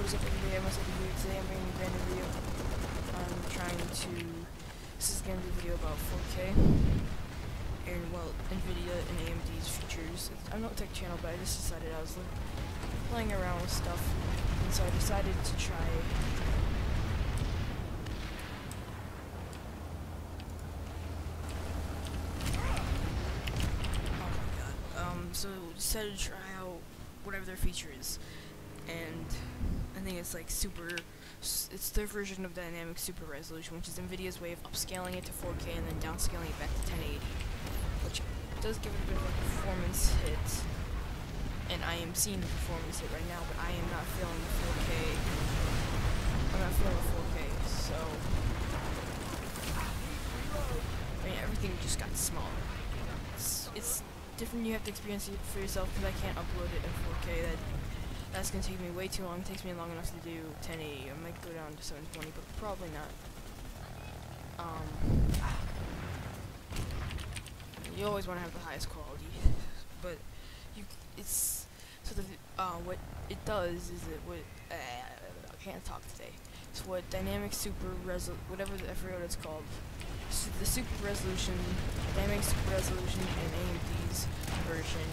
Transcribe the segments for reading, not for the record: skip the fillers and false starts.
What is up, everybody? I'm Nvidia. Today I'm bringing you a brand new video. This is going to be a video about 4K and, well, Nvidia and AMD's features. I'm not a tech channel, but I just decided I was playing around with stuff, and so I decided to try. Decided to try out whatever their feature is, and I think it's like it's their version of Dynamic Super Resolution, which is Nvidia's way of upscaling it to 4K and then downscaling it back to 1080, which does give it a bit of a performance hit, and I am seeing the performance hit right now, but I am not feeling the 4K, I'm not feeling the 4K, so, I mean, everything just got smaller. It's different. You have to experience it for yourself, because I can't upload it in 4K. That's gonna take me way too long. It takes me long enough to do 1080. I might go down to 720, but probably not. You always want to have the highest quality, but it's sort of what it does is I can't talk today. It's what Dynamic Super Resolution, whatever I forget what it's called. So the Super Resolution, Dynamic Super Resolution, and AMD's version.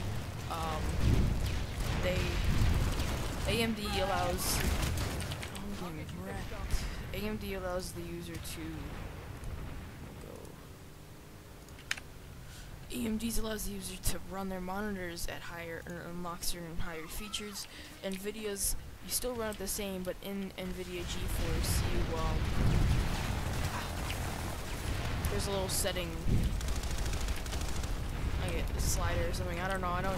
AMD allows. Oh, AMD allows the user to. AMD allows the user to run their monitors at higher and unlock certain higher features. Nvidia's you still run it the same, but in Nvidia GeForce you there's a little setting, like a slider or something. I don't know. I don't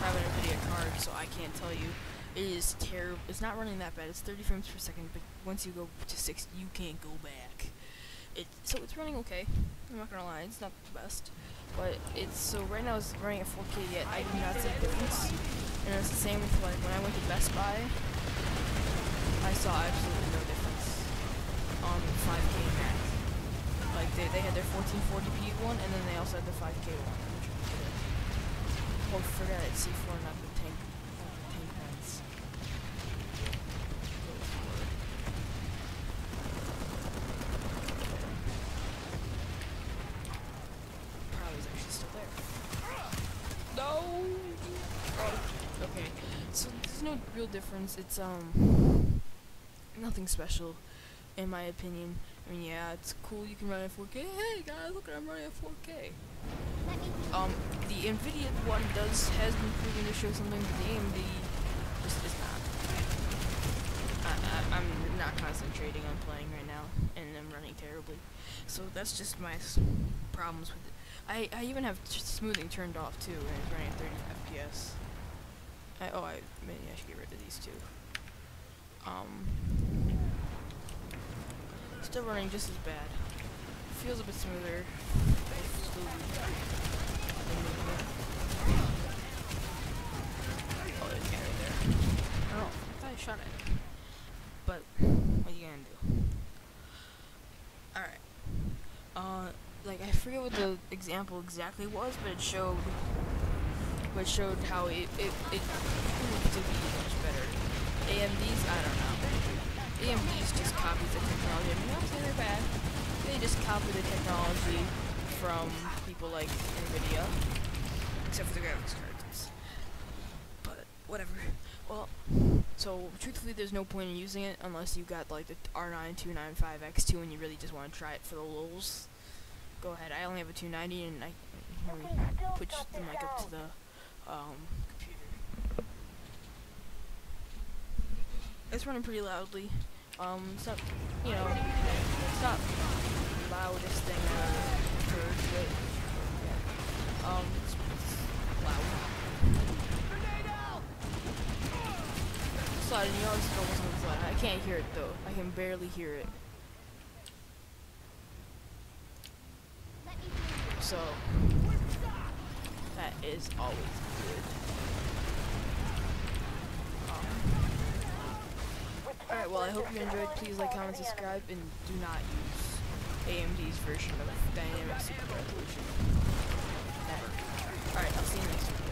have an Nvidia card, so I can't tell you. It is terrible. It's not running that bad. It's 30 frames per second, but once you go to 60, you can't go back. So it's running okay. I'm not gonna lie. It's not the best, but it's so right now it's running at 4K. Yet I do not see the difference. And it's the same with like when I went to Best Buy, I saw absolutely no difference on 5K Max. Like they had their 1440p one, and then they also had the 5K one. Oh, forget it. C4, not the tank. Not the tank pants. Probably is actually still there. No. Oh, okay. So there's no real difference. It's nothing special, in my opinion. I mean, yeah, it's cool, you can run at 4K. Hey guys, look, I'm running at 4K. The Nvidia one has been proving to show something, but the AMD just is not. I'm not concentrating on playing right now, and I'm running terribly. So that's just my problems with it. I even have smoothing turned off too, and it's running at 30 FPS. Maybe I should get rid of these two. Still running just as bad. Feels a bit smoother. Oh, there's a guy right there. Oh, I thought I shot at him. But what are you gonna do? Alright. Like I forget what the example exactly was, but it showed how it proved to be much better. AMD's, I don't know. AMD's just copies the technology. I mean, not saying they're bad. They just copy the technology from people like Nvidia, except for the graphics cards. But whatever. Well, so truthfully, there's no point in using it unless you got like the R9295X2 and you really just want to try it for the lulz. Go ahead. I only have a 290, and let me put the mic up to the computer. It's running pretty loudly. It's not, you know, it's not the loudest thing I've ever heard, but yeah. It's loud. Slide, you always go with slide. I can't hear it though. I can barely hear it. So that is always good. Alright, well, I hope you enjoyed. Please like, comment, subscribe, and do not use AMD's version of Dynamic Super Resolution. Never. Alright, I'll see you next time.